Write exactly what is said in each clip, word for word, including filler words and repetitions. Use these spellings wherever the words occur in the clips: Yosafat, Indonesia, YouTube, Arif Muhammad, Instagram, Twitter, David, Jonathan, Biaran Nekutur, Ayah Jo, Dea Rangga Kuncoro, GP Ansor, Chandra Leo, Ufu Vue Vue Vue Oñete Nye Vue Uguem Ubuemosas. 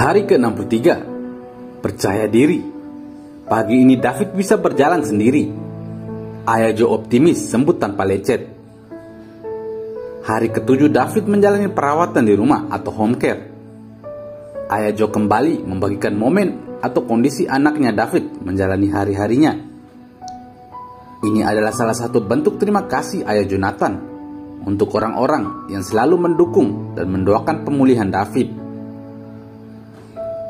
Hari ke enam puluh tiga, percaya diri. Pagi ini David bisa berjalan sendiri. Ayah Jo optimis, sembuh tanpa lecet. Hari ketujuh David menjalani perawatan di rumah atau home care. Ayah Jo kembali membagikan momen atau kondisi anaknya David menjalani hari-harinya. Ini adalah salah satu bentuk terima kasih Ayah Jonathan untuk orang-orang yang selalu mendukung dan mendoakan pemulihan David.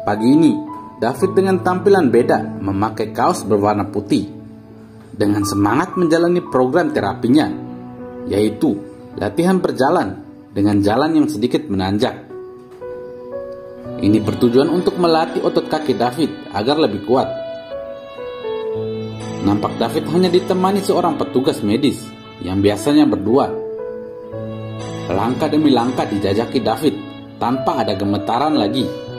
Pagi ini, David dengan tampilan beda memakai kaos berwarna putih dengan semangat menjalani program terapinya, yaitu latihan berjalan dengan jalan yang sedikit menanjak. Ini bertujuan untuk melatih otot kaki David agar lebih kuat. Nampak David hanya ditemani seorang petugas medis yang biasanya berdua. Langkah demi langkah dijajaki David tanpa ada gemetaran lagi.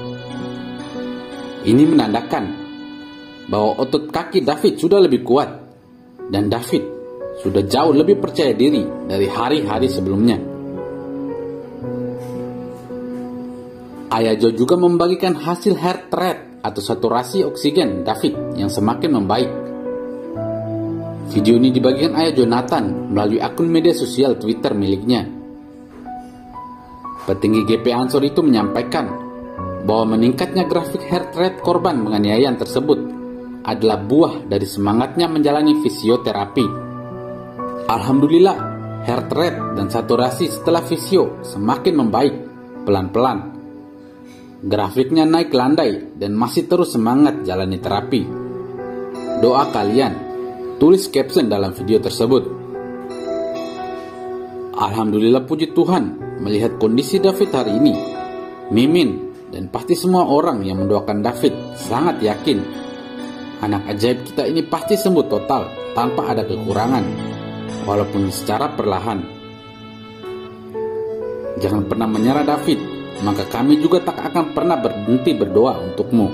Ini menandakan bahwa otot kaki David sudah lebih kuat dan David sudah jauh lebih percaya diri dari hari-hari sebelumnya. Ayah Jo juga membagikan hasil heart rate atau saturasi oksigen David yang semakin membaik. Video ini dibagikan Ayah Jonathan melalui akun media sosial Twitter miliknya. Petinggi G P Ansor itu menyampaikan bahwa meningkatnya grafik heart rate korban penganiayaan tersebut adalah buah dari semangatnya menjalani fisioterapi. Alhamdulillah, heart rate dan saturasi setelah fisio semakin membaik pelan-pelan. Grafiknya naik landai dan masih terus semangat jalani terapi. Doa kalian, tulis caption dalam video tersebut. Alhamdulillah, puji Tuhan, melihat kondisi David hari ini, Mimin dan pasti semua orang yang mendoakan David sangat yakin anak ajaib kita ini pasti sembuh total tanpa ada kekurangan, walaupun secara perlahan. Jangan pernah menyerah David, maka kami juga tak akan pernah berhenti berdoa untukmu.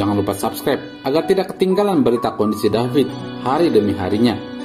Jangan lupa subscribe agar tidak ketinggalan berita kondisi David hari demi harinya.